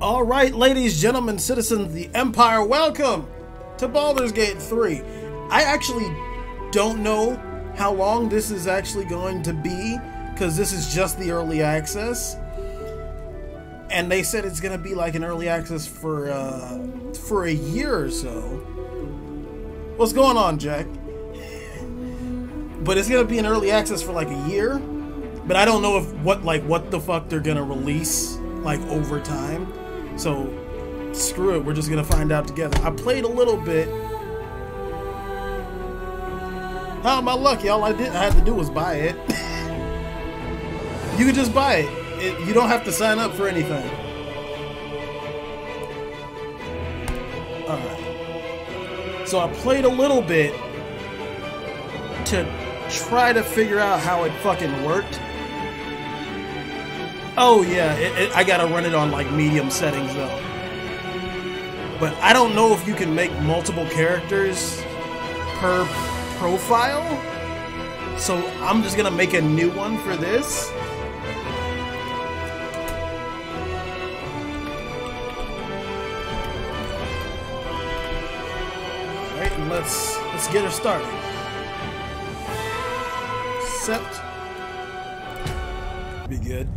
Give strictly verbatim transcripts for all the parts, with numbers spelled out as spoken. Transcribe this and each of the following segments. All right, ladies, gentlemen, citizens of the Empire, welcome to Baldur's Gate three. I actually don't know how long this is actually going to be, because this is just the early access. And they said it's going to be like an early access for uh, for a year or so. What's going on, Jack? But it's going to be an early access for like a year. But I don't know if what like what the fuck they're going to release like over time. So screw it. We're just going to find out together. I played a little bit. How am I lucky? All I did I had to do was buy it. You can just buy it. It, you don't have to sign up for anything. Alright. So I played a little bit to try to figure out how it fucking worked. Oh yeah, it, it, I gotta run it on like medium settings though. But I don't know if you can make multiple characters per profile. So I'm just gonna make a new one for this. Let's let's get her started. Accept. Be good.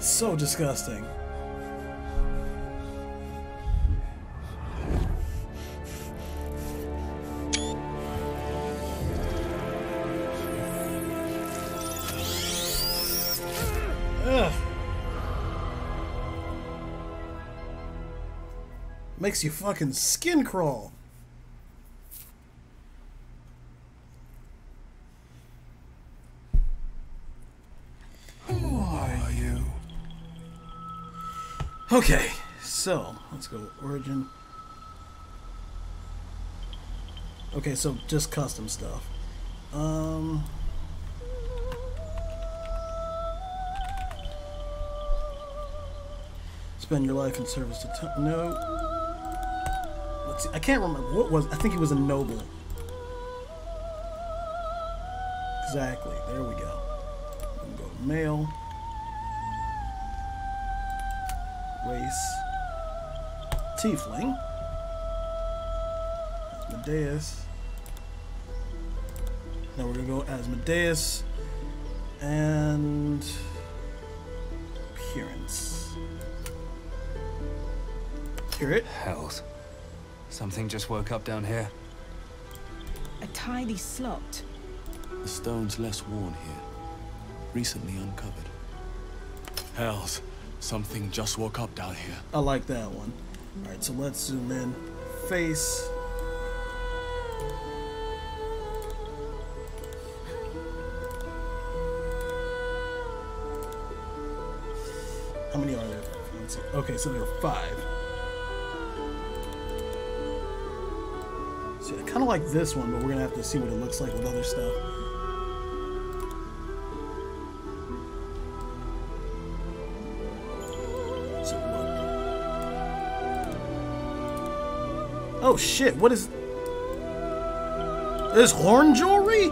So disgusting. Ugh. Makes you fucking skin crawl. Okay, so let's go with origin. Okay, so just custom stuff. Um, spend your life in service to t no. Let's see, I can't remember what was. I think he was a noble. Exactly. There we go. I'm gonna go to male. Race Tiefling Asmodeus. Now we're gonna go Asmodeus and appearance. Hear it? Hells. Something just woke up down here. A tiny slot. The stone's less worn here. Recently uncovered. Hells. Something just woke up down here. I like that one. All right, so let's zoom in. Face. How many are there? Let's see. Okay, so there are five. See, I kind of like this one, but we're going to have to see what it looks like with other stuff. Oh shit, what is... Is horn jewelry?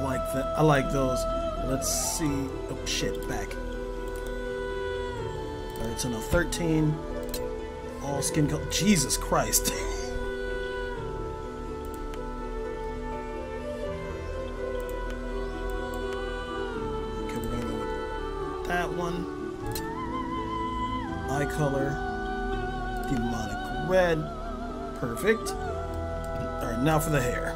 Like that. I like those. Let's see. Oh shit, back. Alright, so no thirteen. All skin color. Jesus Christ. Color, demonic red, perfect. All right, now for the hair.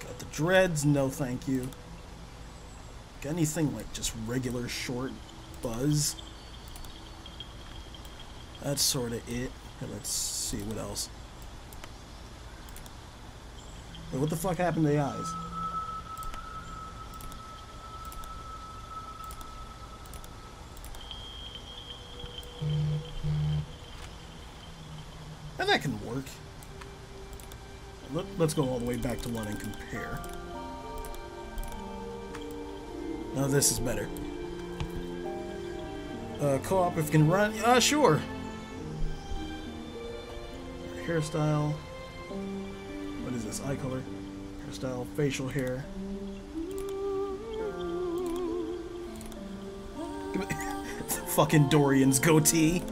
Got the dreads, no thank you. Got anything like just regular short buzz? That's sort of it. Here, let's see what else. Wait, what the fuck happened to the eyes? Now that can work. Let, let's go all the way back to one and compare. Now this is better. Uh, co-op if can run. Ah, uh, sure. Hairstyle. What is this? Eye color, hairstyle, facial hair. Fucking Dorian's goatee.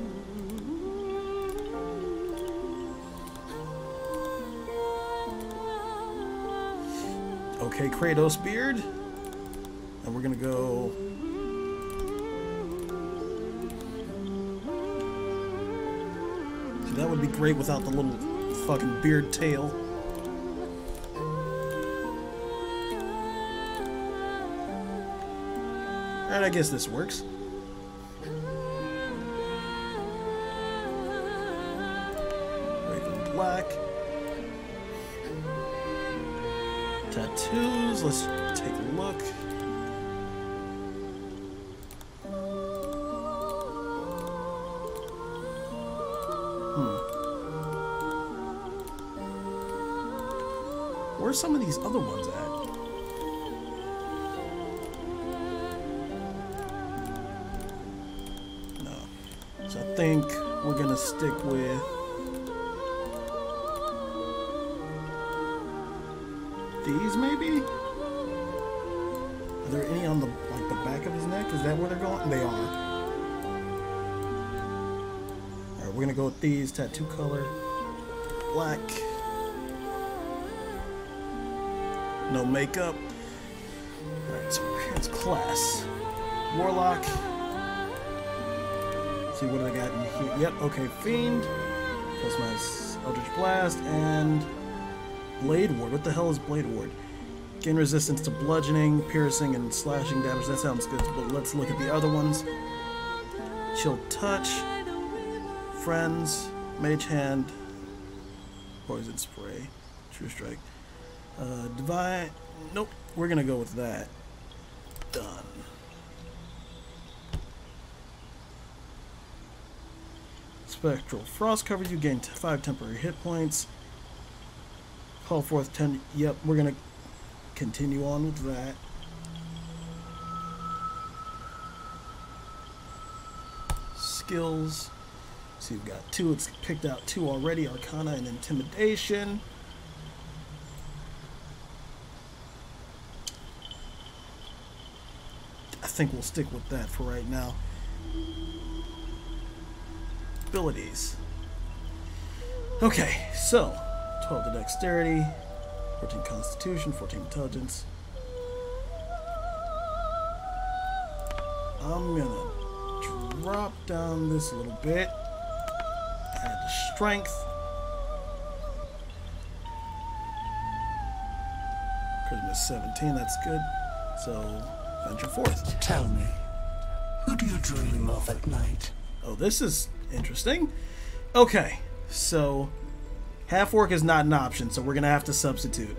Okay, Kratos beard. And we're gonna go. See, that would be great without the little fucking beard tail. Alright, I guess this works. Raven black. Tattoos, let's take a look. Hmm. Where are some of these other ones at? I think we're gonna stick with these, maybe? Are there any on the like the back of his neck? Is that where they're going? They are. Alright, we're gonna go with these. Tattoo color. Black. No makeup. Alright, so appearance class. Warlock. See what do I got in here? Yep, okay, Fiend. Plus my Eldritch Blast and Blade Ward. What the hell is Blade Ward? Gain resistance to bludgeoning, piercing, and slashing damage. That sounds good, but let's look at the other ones. Chill Touch, Friends, Mage Hand, Poison Spray, True Strike. Uh, Divine. Nope, we're gonna go with that. Done. Spectral Frost covers you, gain five temporary hit points. Call forth ten. Yep, we're gonna continue on with that. Skills. So you've got two. It's picked out two already: Arcana and Intimidation. I think we'll stick with that for right now. Abilities. Okay, so twelve to dexterity, fourteen constitution, fourteen intelligence. I'm gonna drop down this a little bit, add strength, charisma seventeen, that's good. So venture forth. Tell me, who do you dream of at night? Oh, this is interesting. Okay, so half-orc is not an option, so we're gonna have to substitute.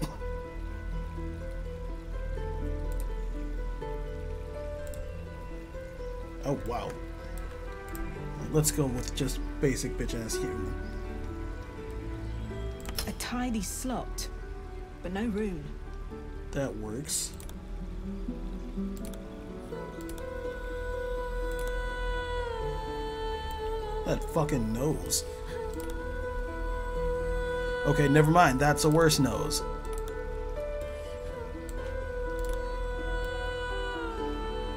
Oh, wow. Let's go with just basic bitch-ass human. A tidy slot, but no rune. That works. That fucking nose. Okay, never mind. That's a worse nose.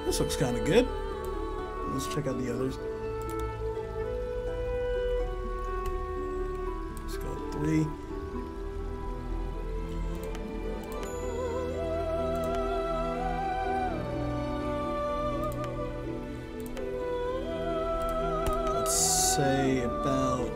This looks kind of good. Let's check out the others. Let's go three. Let's say about...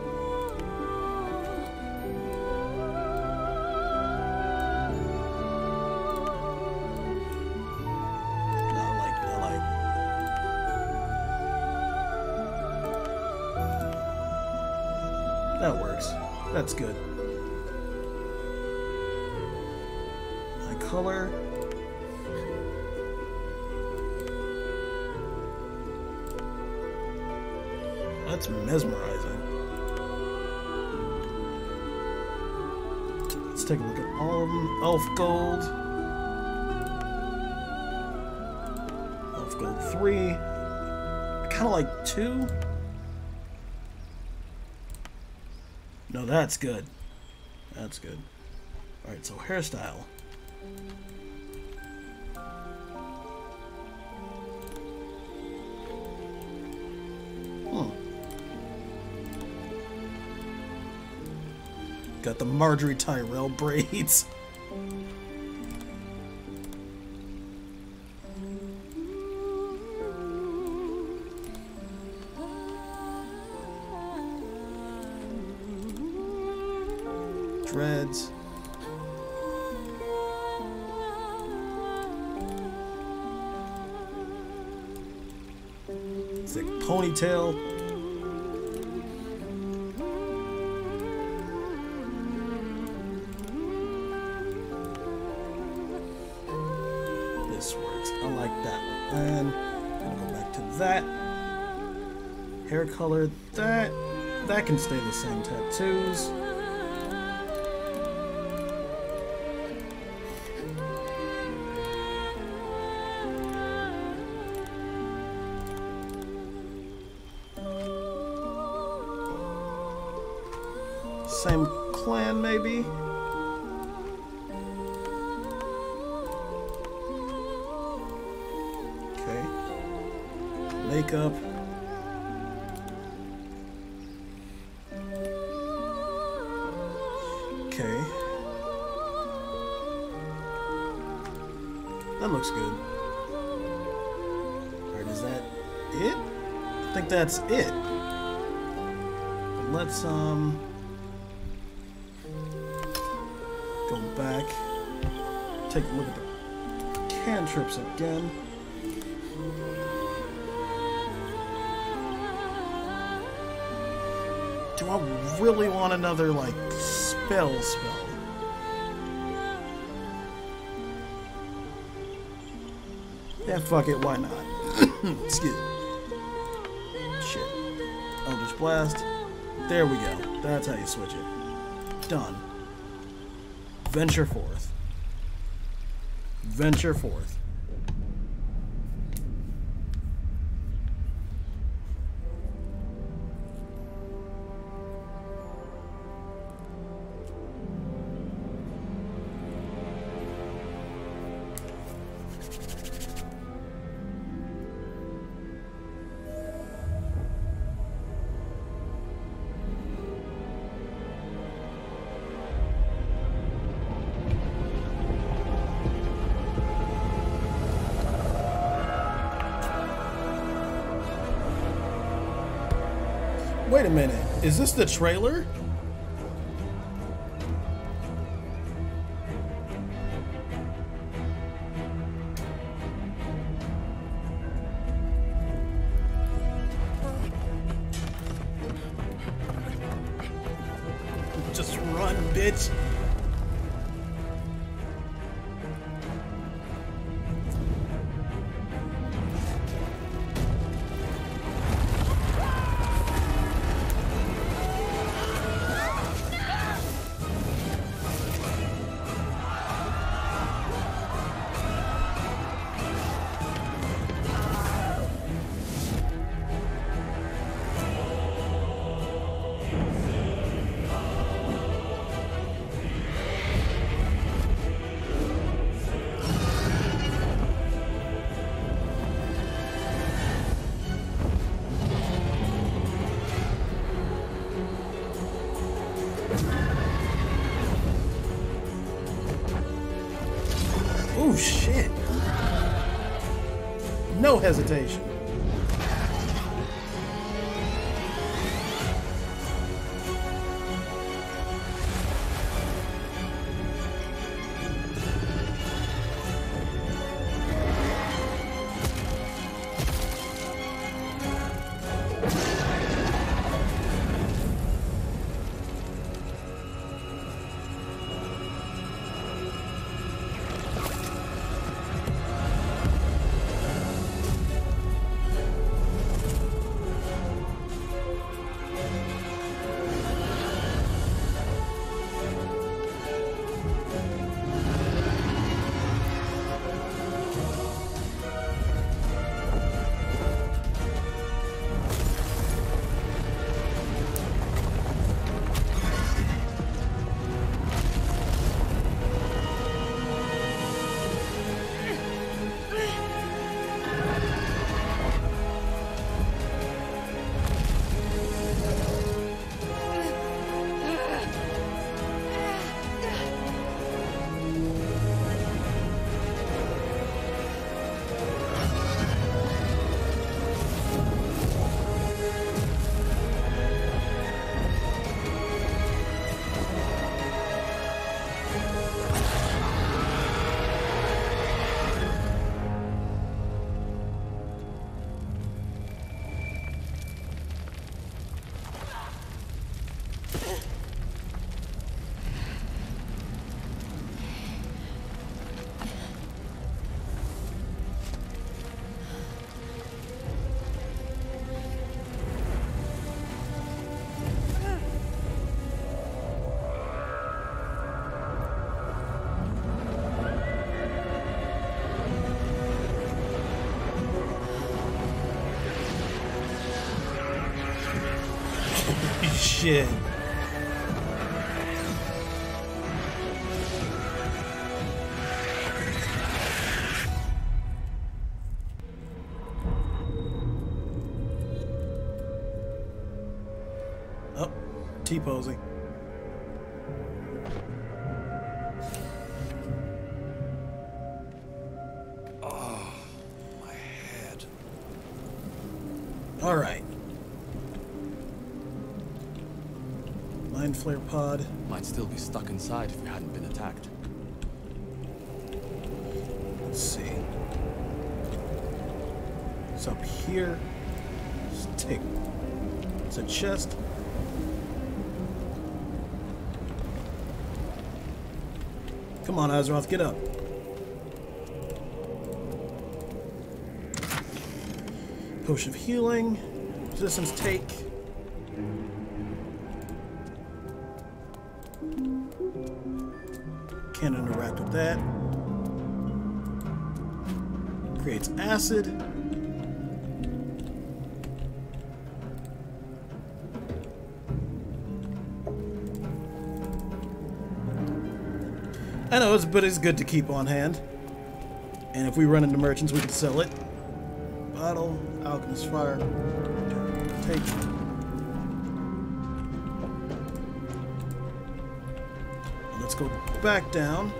That's good. My color. That's mesmerizing. Let's take a look at all of them. Elf Gold. Elf Gold three. I kind of like two. No, that's good. That's good. Alright, so hairstyle. Hmm. Got the Margaery Tyrell braids. Dreads. Thick ponytail. This works. I like that one. And I'm gonna go back to that. Hair color, that that can stay the same. Tattoos. Same clan, maybe? Okay. Makeup. Okay. That looks good. Alright, is that it? I think that's it. Let's, um... go back, take a look at the cantrips again. Do I really want another, like, spell spell? Yeah, fuck it, why not? Excuse me. Shit. Eldritch Blast. There we go. That's how you switch it. Done. Venture forth. Venture forth. Wait a minute, is this the trailer? Just run, bitch. Oh shit. No hesitation. Shit. Oh, T-posing. Oh, my head. All right. Mind flare pod. Might still be stuck inside if we hadn't been attacked. Let's see. It's up here. It's a tick. It's a chest. Come on, Azeroth, get up. Potion of healing. Resistance take. Can't interact with that. Creates acid. I know, it's, but it's good to keep on hand. And if we run into merchants, we can sell it. Bottle, alchemist fire. Take it. Go back down.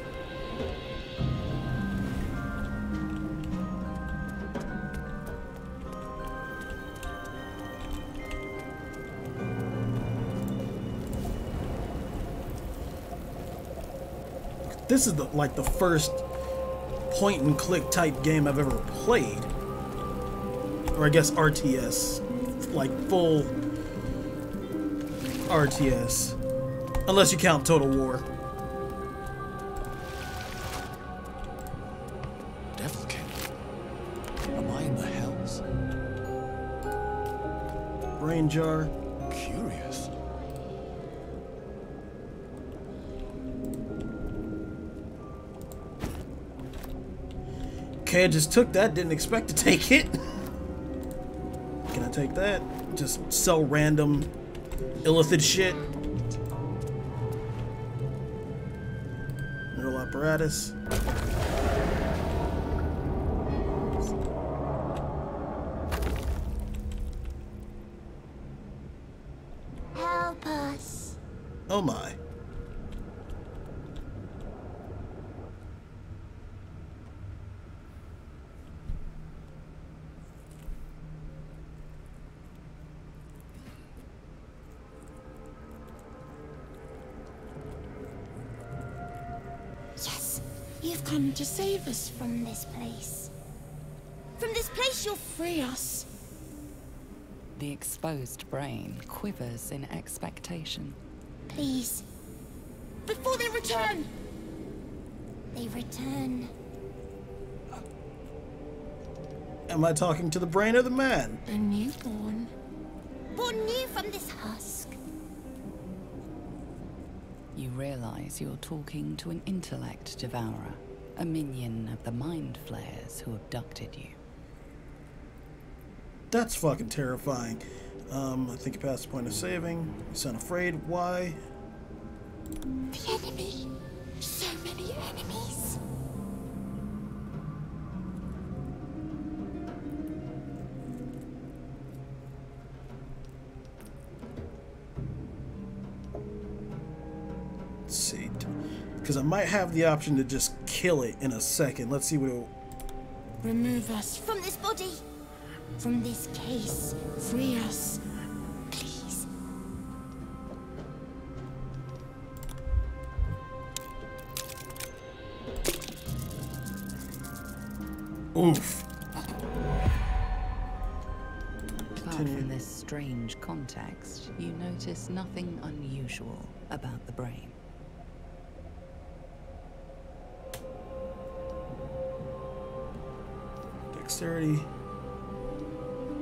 This is the, like the first point and click type game I've ever played. Or I guess R T S. Like full R T S. Unless you count Total War. Jar. Curious. Okay, I just took that. Didn't expect to take it. Can I take that? Just sell random illithid shit. Neural apparatus. Oh my. You've come to save us from this place. From this place you'll free us. The exposed brain quivers in expectation. Please. Before they return! They return. Am I talking to the brain or the man? The newborn. Born new from this husk. You realize you're talking to an intellect devourer, a minion of the Mind Flayers who abducted you. That's fucking terrifying. Um, I think you passed the point of saving. You sound afraid. Why? The enemy. So many enemies. Let's see. Because I might have the option to just kill it in a second. Let's see what it will... Remove us from this body. From this case. Free us. Oof. Apart from this strange context, you notice nothing unusual about the brain. Dexterity.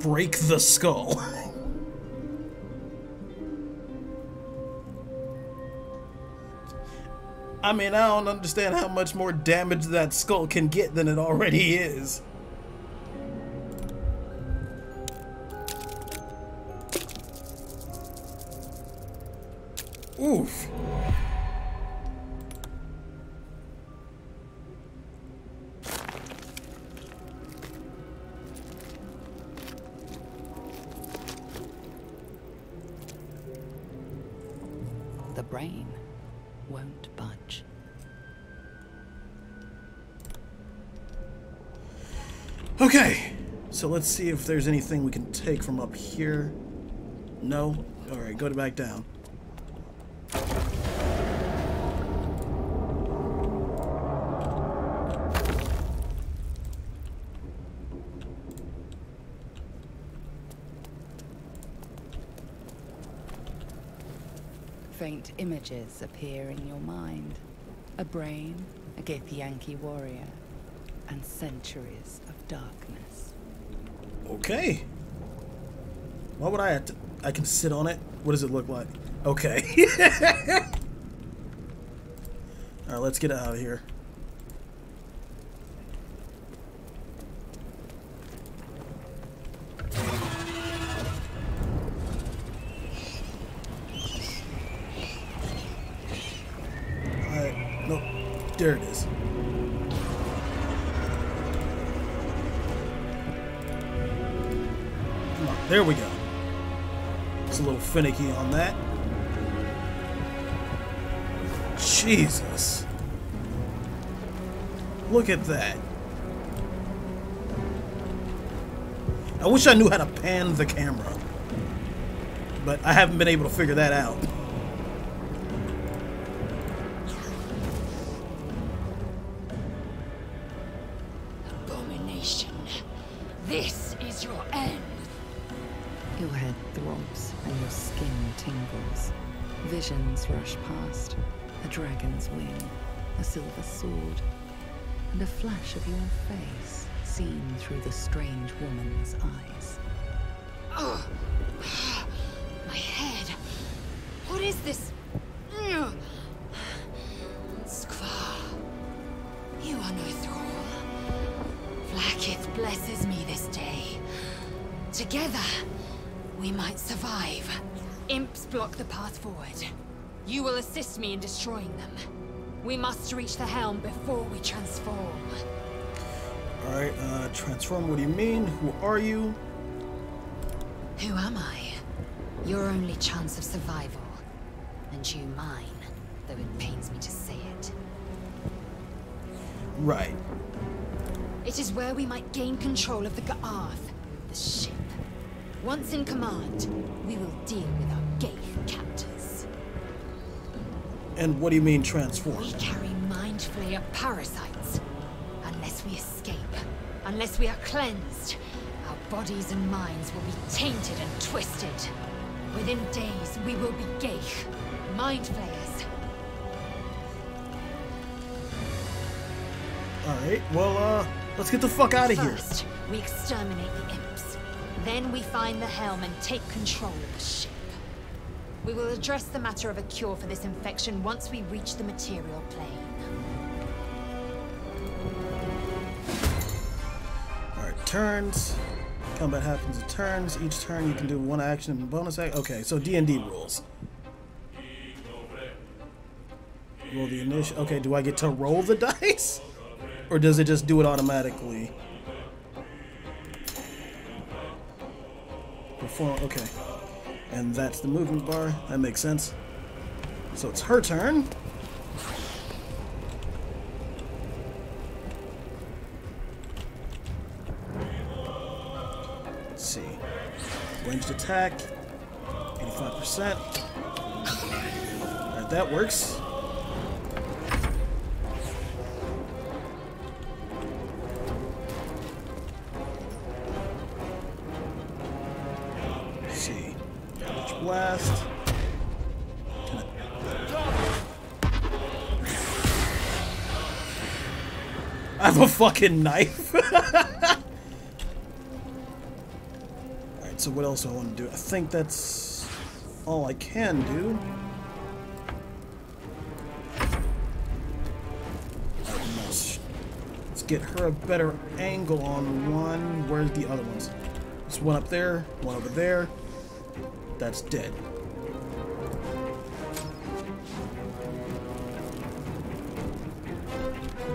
Break the skull. I mean, I don't understand how much more damage that skull can get than it already is. Oof. The brain won't budge. Okay, so let's see if there's anything we can take from up here. No? Alright, go back down. Faint images appear in your mind. A brain, a githyanki warrior, and centuries of darkness. Okay. Why would I have to... I can sit on it? What does it look like? Okay. Alright, let's get out of here. There it is. Come on, there we go. It's a little finicky on that. Jesus. Look at that. I wish I knew how to pan the camera, but I haven't been able to figure that out. Rush past, a dragon's wing, a silver sword, and a flash of your face seen through the strange woman's eyes. Oh, my head. What is this? Squaw, you are no thrall. Blackith blesses me this day. Together, we might survive. Imps block the path forward. You will assist me in destroying them. We must reach the helm before we transform. Alright, uh, transform, what do you mean? Who are you? Who am I? Your only chance of survival. And you mine, though it pains me to say it. Right. It is where we might gain control of the Gaarth, the ship. Once in command, we will deal with our gay captors. And what do you mean transform? We carry mind Mind Flayer parasites. Unless we escape, unless we are cleansed, our bodies and minds will be tainted and twisted. Within days, we will be Gaarth, Mind Flayers. Alright, well, uh, let's get the fuck out of here. First, we exterminate the imps. Then we find the helm and take control of the ship. We will address the matter of a cure for this infection once we reach the material plane. Alright, turns. Combat happens in turns. Each turn you can do one action and a bonus action. Okay, so D and D rules. Roll the initiative. Okay, do I get to roll the dice? Or does it just do it automatically? Perform. Okay. And that's the movement bar. That makes sense. So it's her turn. Let's see. Ranged attack. eighty-five percent. Alright, that works. Blast. I have a fucking knife. Alright, so what else do I want to do? I think that's all I can do. Let's get her a better angle on one. Where's the other ones? There's one up there, one over there. That's dead.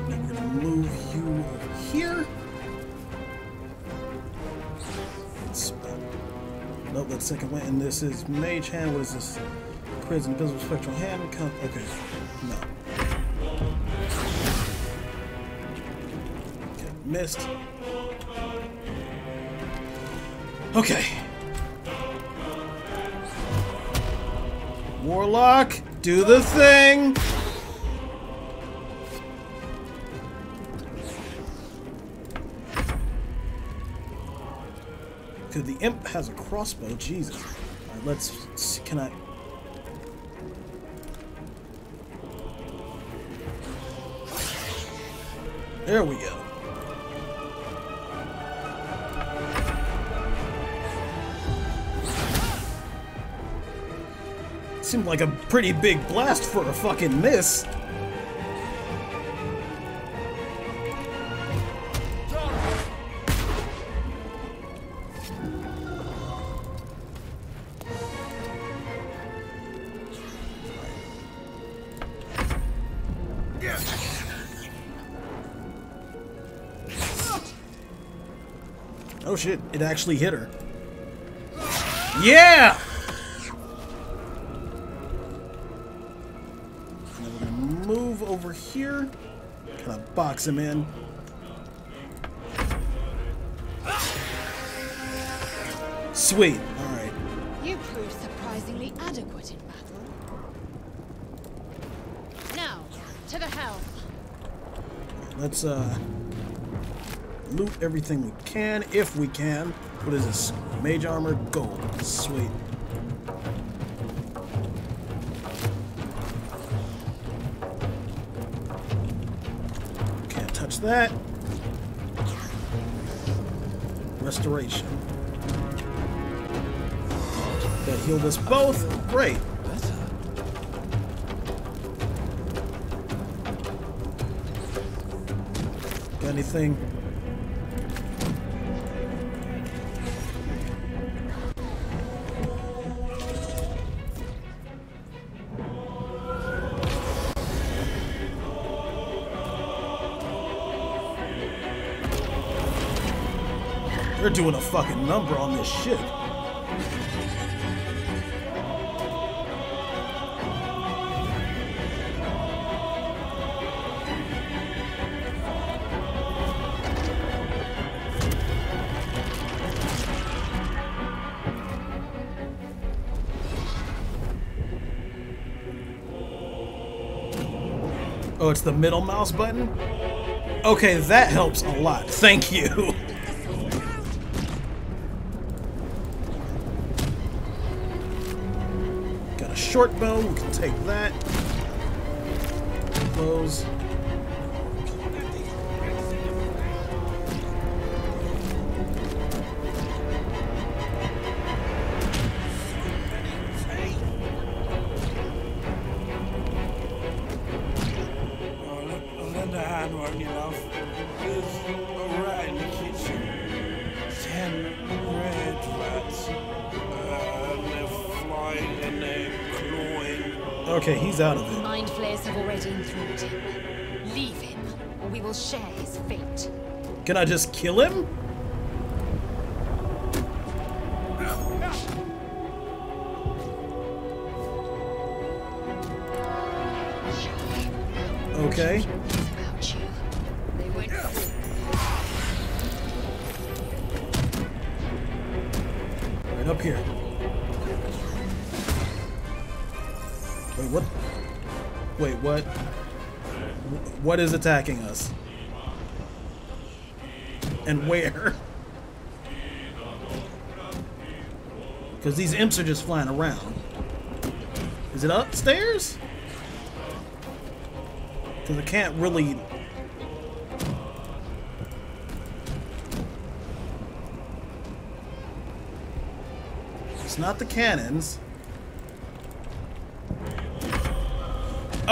Now we're gonna move you over here. Let's, nope, that's second one. And this is Mage Hand. What is this? Creates an invisible spectral hand. Come, okay, no. Okay, missed. Okay. Warlock, do the thing! Dude, the imp has a crossbow, Jesus. Alright, let's, let's... Can I... There we go. Seemed like a pretty big blast for a fucking miss. Oh shit, it actually hit her. Yeah! Here, kind of box him in. Sweet. All right. You proved surprisingly adequate in battle. Now to the helm. Let's uh loot everything we can if we can. What is this? Mage armor, gold. Sweet. That restoration that healed us both. Great. Got anything? They're doing a fucking number on this ship. Oh, it's the middle mouse button? Okay, that helps a lot. Thank you. Got a short bow. We can take that. Close. Okay, he's out of it. Mind Flayers have already enthralled him. Leave him, or we will share his fate. Can I just kill him? Okay. Right up here. Wait, what? Wait, what? What is attacking us? And where? Because these imps are just flying around. Is it upstairs? Because I can't really... It's not the cannons.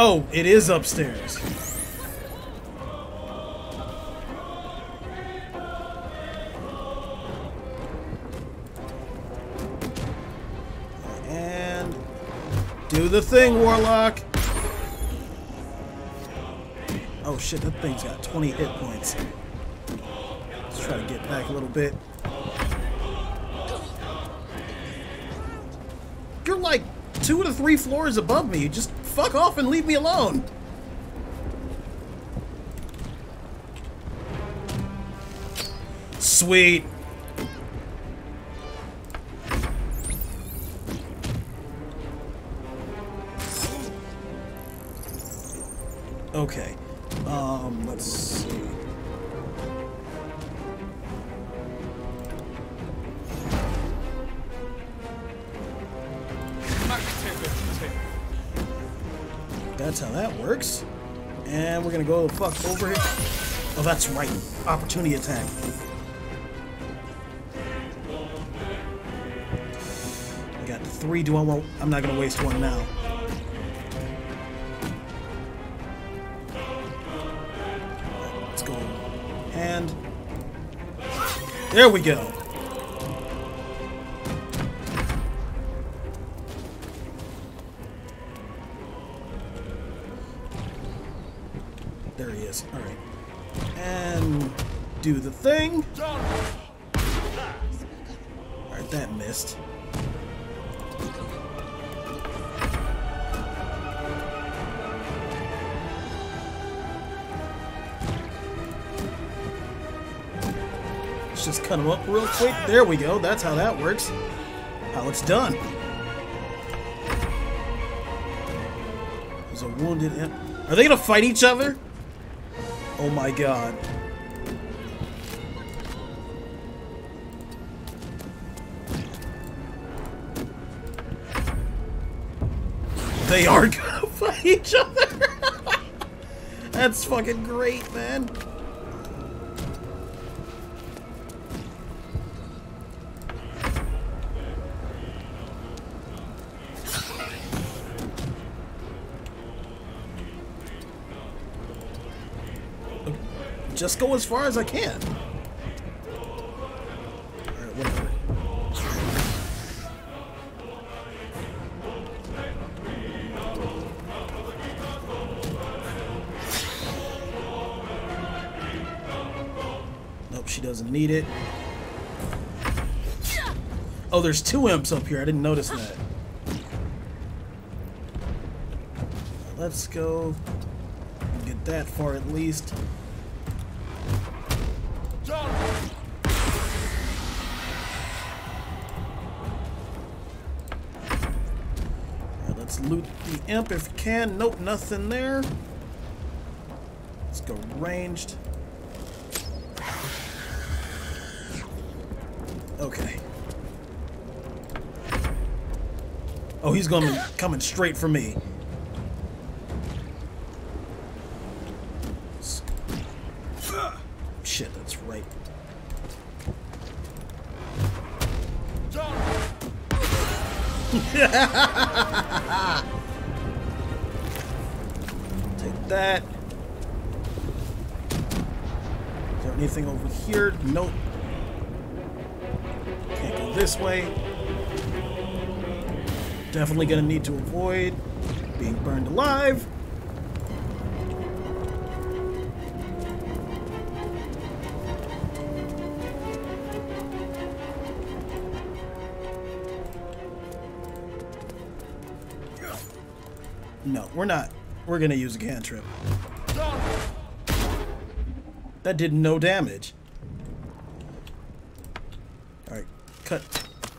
Oh, it is upstairs. And do the thing, Warlock. Oh shit, that thing's got twenty hit points. Let's try to get back a little bit. You're like two to three floors above me. You just fuck off and leave me alone. Sweet. Okay. Um, let's see. That's how that works. And we're gonna go the fuck over here. Oh, that's right. Opportunity attack. I got three. Do I want... I'm not gonna waste one now. Let's go. And... There we go. There he is. All right. And do the thing. All right, that missed. Let's just cut him up real quick. There we go. That's how that works. How it's done. There's a wounded imp. Are they going to fight each other? Oh my god. They are gonna fight each other! That's fucking great, man. Just go as far as I can. Alright, whatever. Nope, she doesn't need it. Oh, there's two imps up here. I didn't notice that. Let's go get that far at least. Loot the imp if you can. Nope, nothing there. go ranged. Okay. Oh, he's going to be coming straight for me. Shit, that's right. Take that. Is there anything over here? Nope. Can't go this way. Definitely gonna need to avoid being burned alive. No, we're not. We're gonna use a cantrip. That did no damage. Alright, cut.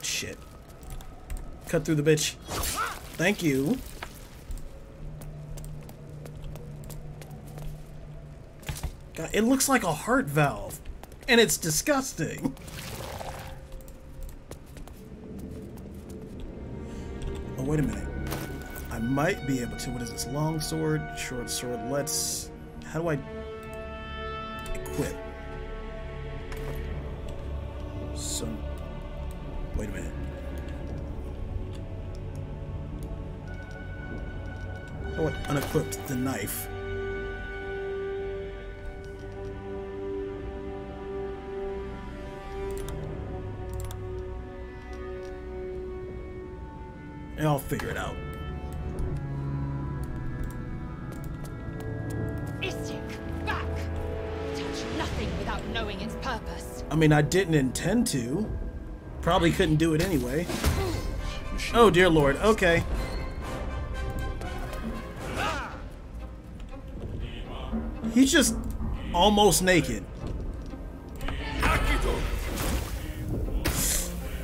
Shit. Cut through the bitch. Thank you. God, it looks like a heart valve. And it's disgusting. Oh, wait a minute. I might be able to. What is this? Long sword, short sword. Let's... How do I... Equip. So... Wait a minute. Oh, I unequipped the knife. And I'll figure it out. Istik, back! Touch nothing without knowing its purpose. I mean, I didn't intend to. Probably couldn't do it anyway. Oh, dear Lord. Okay. He's just almost naked.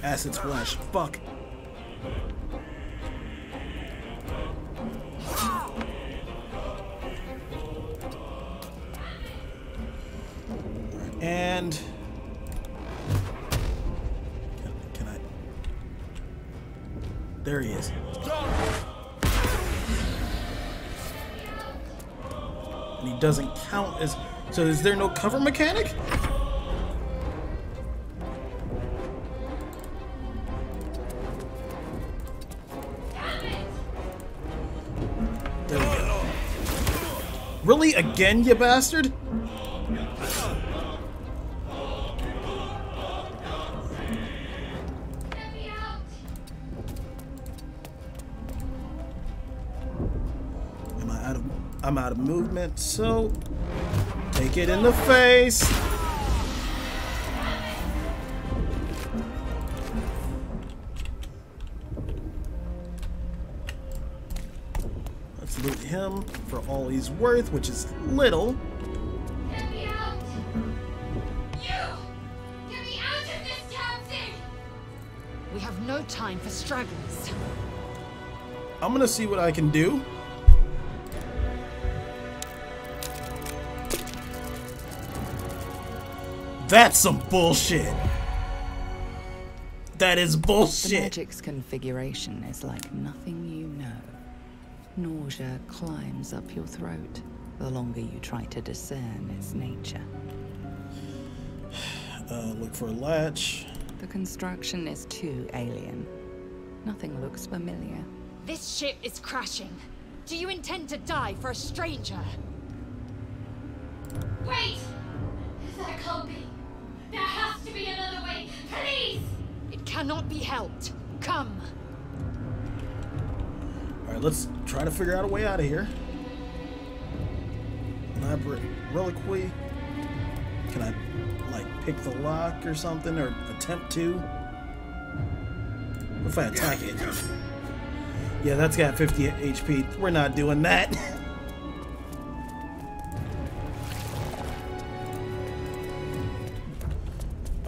Acid splash. Fuck. And can I? There he is. He doesn't count as... So is there no cover mechanic? There we go. Really? Again, you bastard? I'm out of movement, so take it in the face. Let's loot him for all he's worth, which is little. Get me out! You! Get me out of this damn thing! We have no time for stragglers. I'm gonna see what I can do. That's some bullshit. That is bullshit. The magic's configuration is like nothing you know. Nausea climbs up your throat the longer you try to discern its nature. Uh, look for a latch. The construction is too alien. Nothing looks familiar. This ship is crashing. Do you intend to die for a stranger? Wait! That can't be. There has to be another way. Please! It cannot be helped. Come. Alright, let's try to figure out a way out of here. Elaborate reliquary. Can I, like, pick the lock or something? Or attempt to? What if I attack it? Yeah, that's got fifty H P. We're not doing that.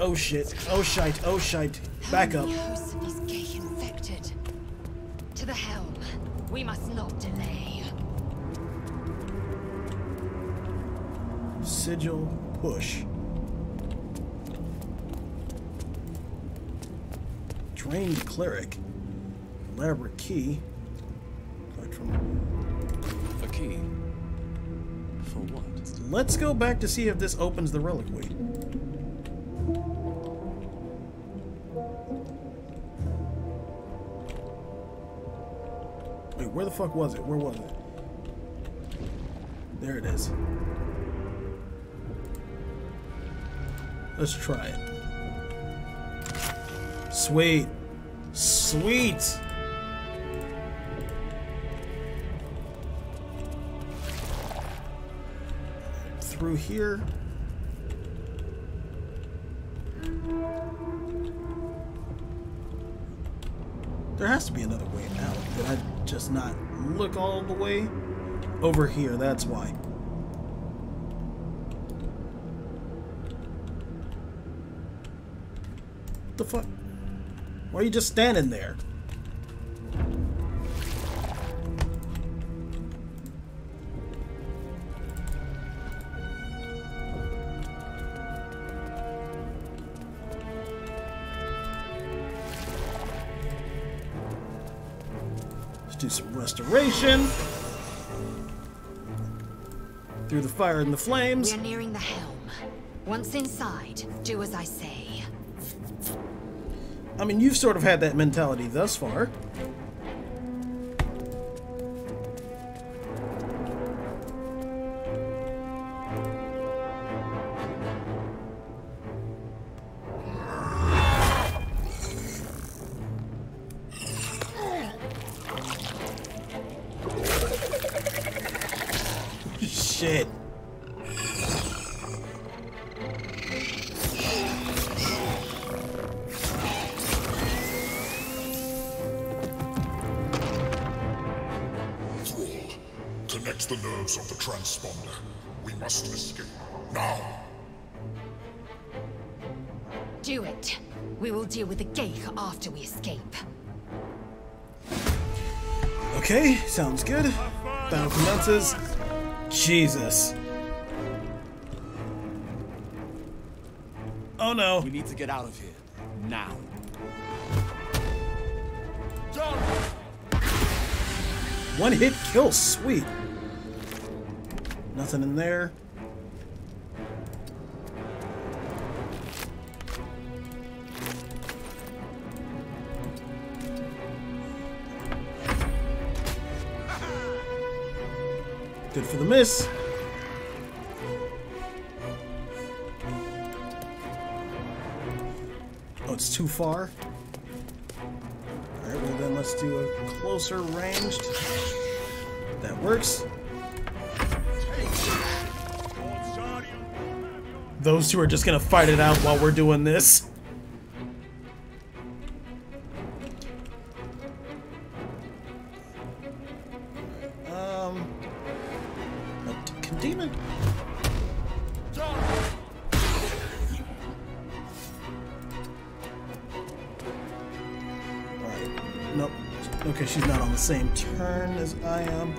Oh shit, oh shite, oh shite. Back up. He's gay infected. To the helm. We must not delay. sigil push. Trained cleric. Elaborate key. Electrum. A key. For what? Let's go back to see if this opens the reliquary. Wait, where the fuck was it? Where was it? There it is. Let's try it. Sweet. Sweet! Through here. There has to be another way out. Did I just not look all the way? Over here, that's why. What the fuck? Why are you just standing there? Let's do some restoration. Through the fire and the flames. We're nearing the helm. Once inside, do as I say. I mean, you've sort of had that mentality thus far. Okay, sounds good. Battle commences. Jesus. Oh no. We need to get out of here. Now. One hit kill, sweet. Nothing in there. Good for the miss. Oh, it's too far. All right, well then let's do a closer ranged. That works. Those two are just gonna fight it out while we're doing this. Same turn as I am.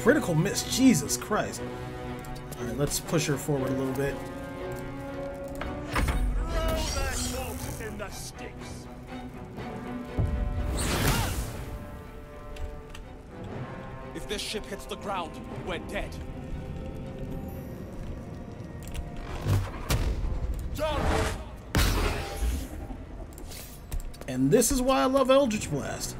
Critical miss, Jesus Christ. All right, let's push her forward a little bit. If this ship hits the ground, we're dead. And this is why I love Eldritch Blast.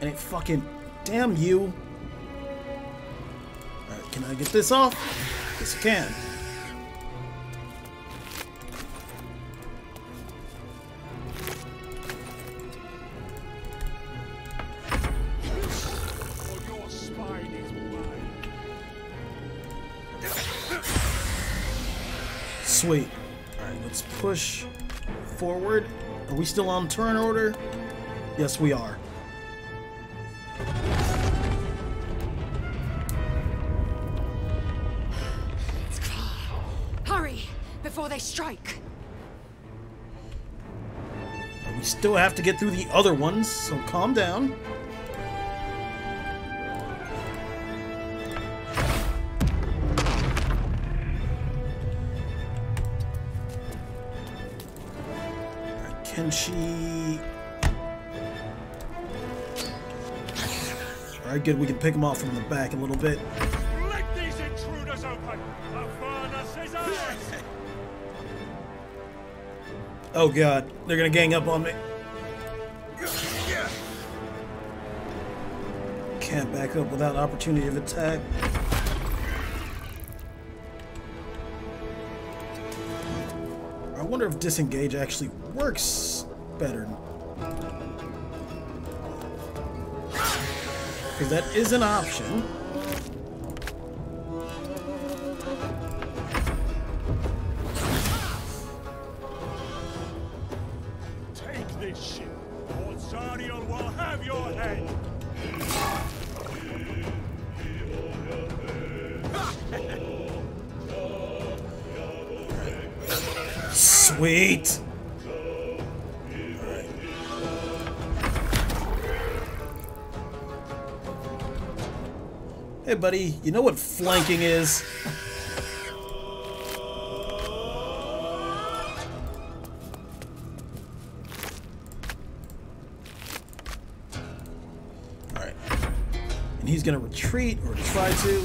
And it fucking... Damn you. Alright, can I get this off? Yes, I can. Sweet. Alright, let's push forward. Are we still on turn order? Yes, we are. before they strike. We still have to get through the other ones, so calm down. Can she... Alright, good. We can pick them off from the back a little bit. Let these intruders open! The furnace is ours! Oh god, they're gonna gang up on me. Can't back up without opportunity of attack. I wonder if disengage actually works better. Because that is an option. Sweet! Right. Hey buddy, you know what flanking is? Alright. And he's gonna retreat, or try to.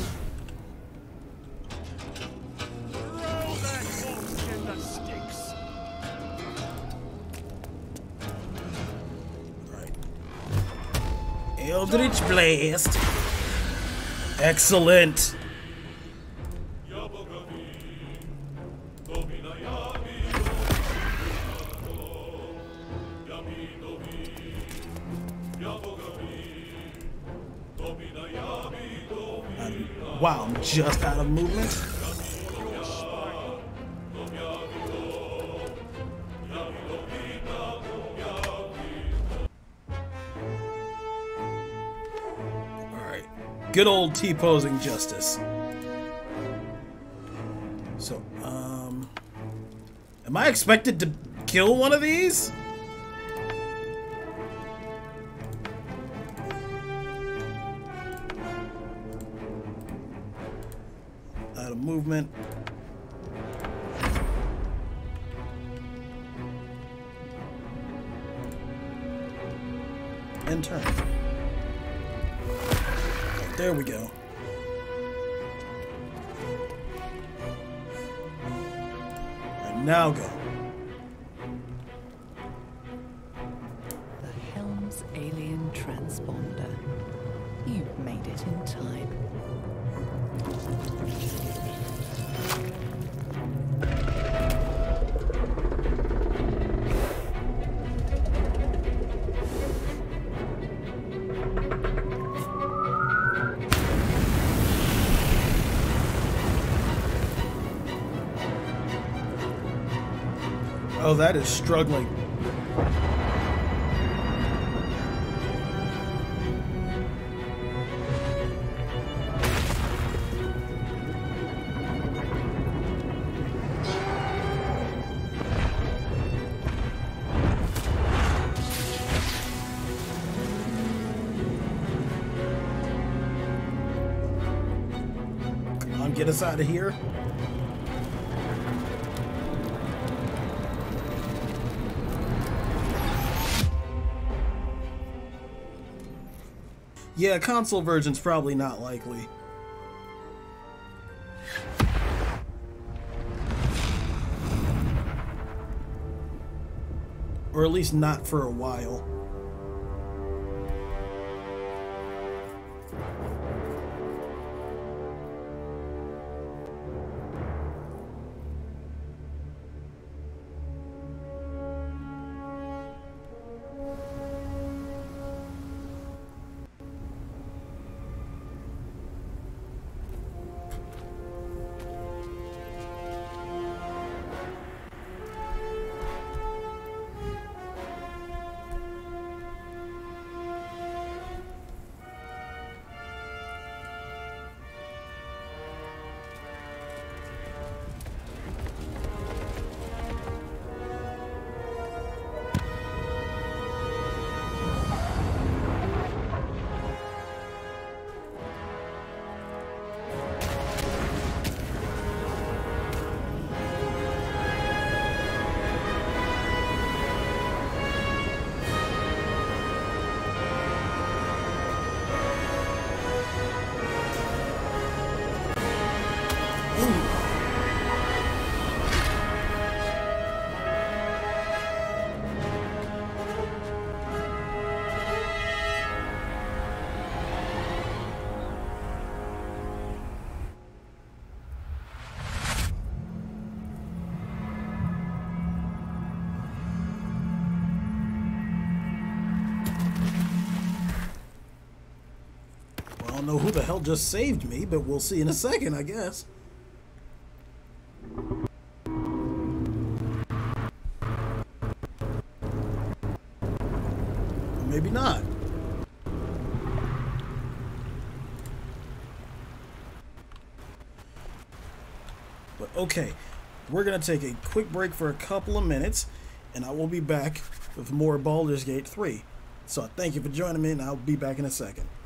Eldritch Blast. Excellent. I'm, wow, I'm just out of movement. Good old T-posing justice. So, um... am I expected to kill one of these? Out of movement. And turn. There we go. And now go. The Helm's alien transponder. You've made it in time. Oh, that is struggling. Come on, get us out of here. Yeah, console version's probably not likely. Or at least not for a while. don't know who the hell just saved me, but we'll see in a second, I guess. Maybe not. But okay, we're going to take a quick break for a couple of minutes, and I will be back with more Baldur's Gate three. So thank you for joining me, and I'll be back in a second.